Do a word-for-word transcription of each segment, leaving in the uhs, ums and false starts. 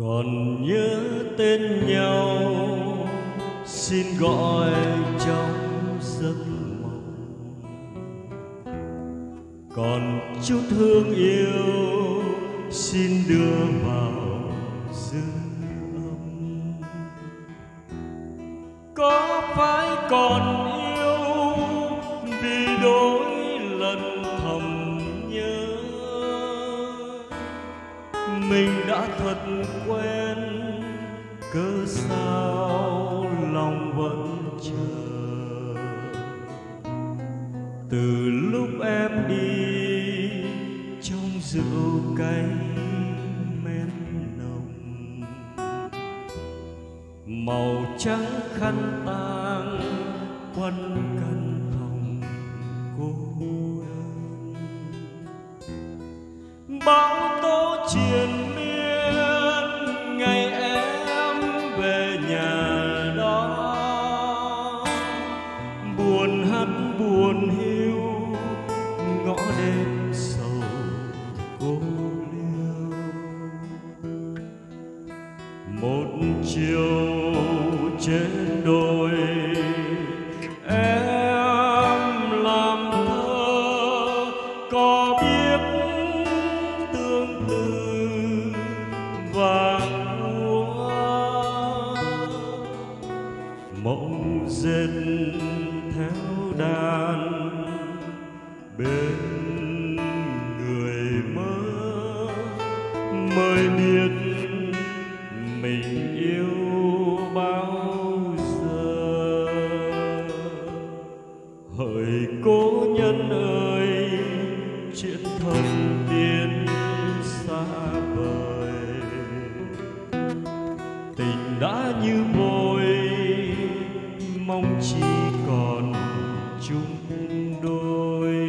Còn nhớ tên nhau xin gọi trong giấc mộng, còn chút thương yêu xin đưa vào dương âm. Có phải còn yêu vì đôi lần thầm nhớ, mình đã thật quen cớ sao lòng vẫn chờ. Từ lúc em đi trong rượu cay men nồng, màu trắng khăn tang quấn căn phòng cô đơn. Bão tố triền miên ngày em về nhà đó, buồn hát buồn hiu ngõ đêm một chiều trên đồi. Em làm thơ có biết tương tư và múa, mộng dệt theo đàn bên người mơ mới biết mình yêu bao giờ. Hỡi cố nhân ơi, chuyện thần tiên xa vời, tình đã như vôi mong chỉ còn chung đôi.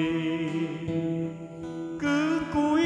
Cứ cúi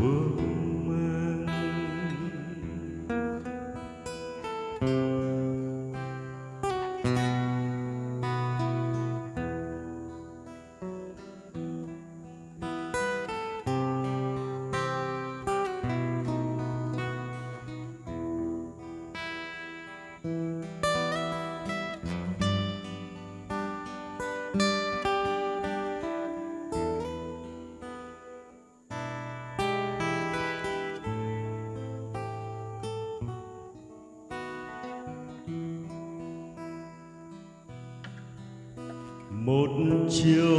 vương mang. Một chiều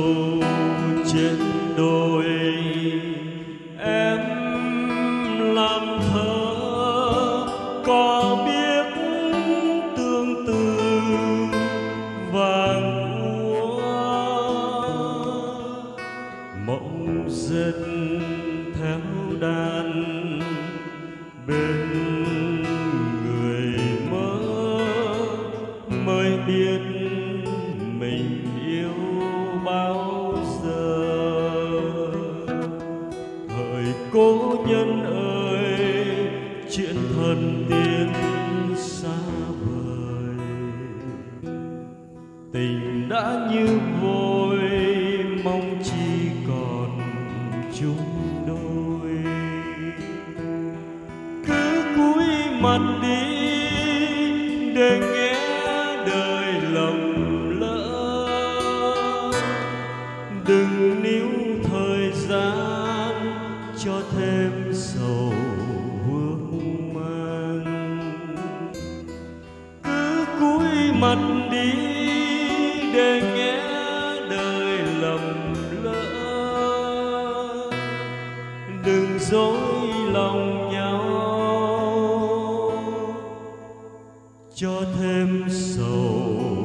trên đồi em làm thơ có biết tương tư vàng múa, mộng dệt theo đàn bên người mơ mới biết mình bao giờ. Hỡi cố nhân ơi, chuyện thần tiên xa vời, tình đã như vôi mong chỉ còn chung đôi. Cứ cúi mặt đi để nghe đời lòng, đừng níu thời gian cho thêm sầu vương mang. Cứ cúi mặt đi để nghe đời lầm lỡ, đừng dối lòng nhau cho thêm sầu